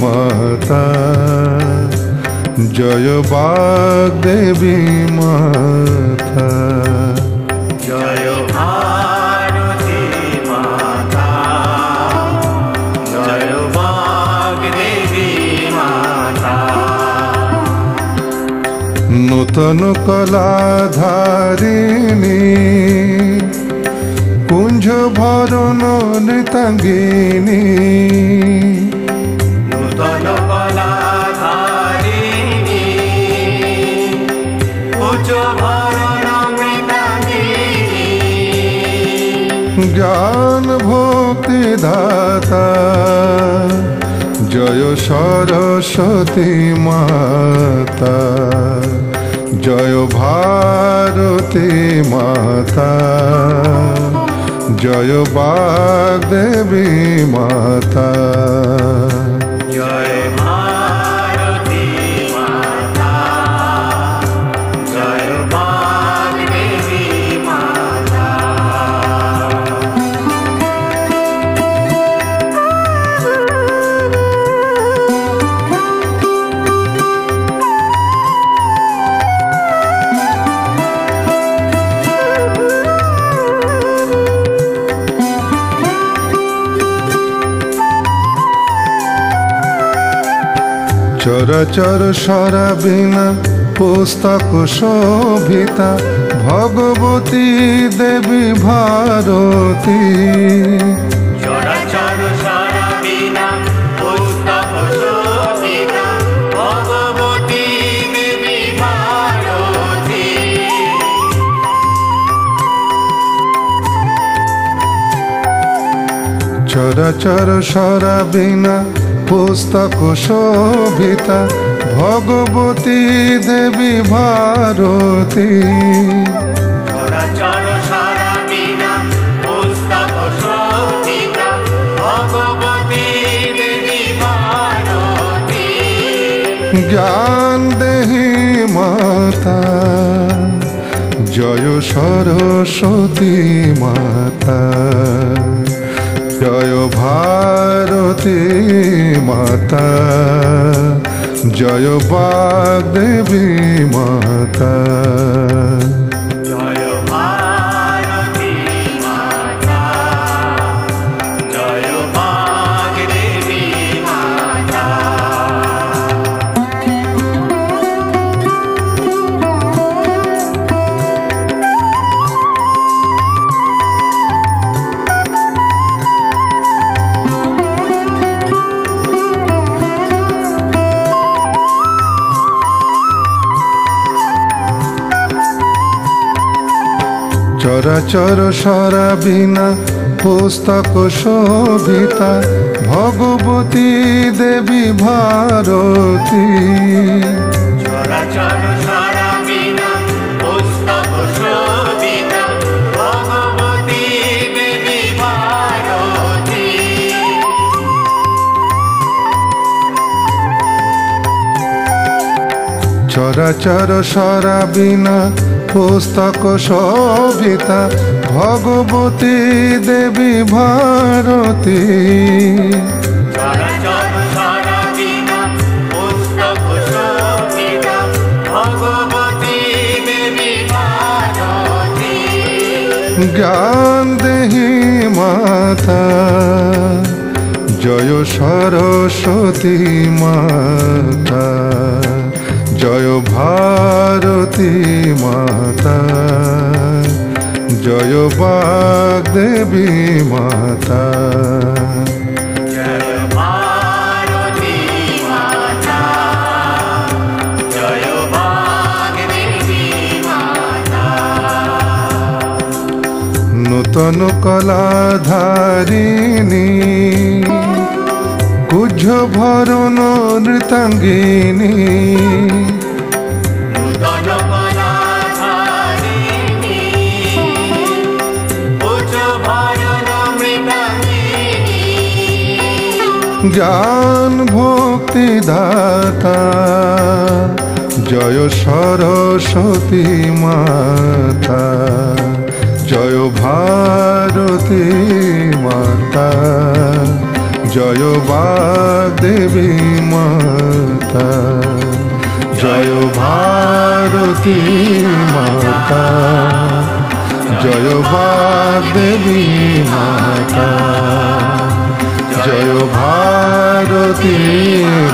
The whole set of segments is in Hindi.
माता जय वाग्देवी माता जय भारती माता जय वाग्देवी माता नूतन कलाधारिणी कुंज भरण नृतांगिनी नूतन कलाधारिणी कुंज भरण नृतांगिनी ज्ञान भक्ति दाता जय सरस्वती माता जय भारती माता जय वाग्देवी माता जय भारती माता जय वाग्देवी माता। चराचर सराबिना पुस्तक शोभिता भगवती देवी भारती चराचर सराबिना पुस्तक शोभिता भगवती देवी भारती चराचर सराबिना पुस्तक शोभिता भगवती देवी भारती चराचर सराबिना पुस्तक शोभिता भगवती देवी भारती ज्ञान देहि माता जय सरस्वती माता जय भारती माता जय वाग्देवी माता जय भारती माता जय वाग्देवी माता। चराचर सराबिना पुस्तक शोभिता भगवती देवी भारती चराचर सराबिना पुस्तक शोभिता भगवती देवी भारती चराचर सराबिना पुस्तक शोभिता भगवती देवी भारती चराचर सराबिना पुस्तक शोभिता भगवती देवी भारती ज्ञान देहि माता जय सरस्वती माता जय भारती माता जय वाग्देवी माता जय भारती माता जय वाग्देवी माता। नूतन कलाधारिणी कुंज भरण नृतांगिनी नूतन कलाधारिणी कुंज भरण नृतांगिनी ज्ञान भक्ति दाता जय सरस्वती माता जय भारती माता जय देवी माता, जय भारती माता, जय देवी माता, जय भारती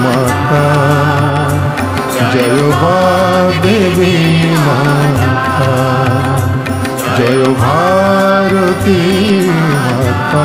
माता, जय देवी माता, जय भारती माता,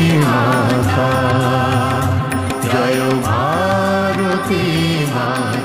देवी माता, जय भारती माता।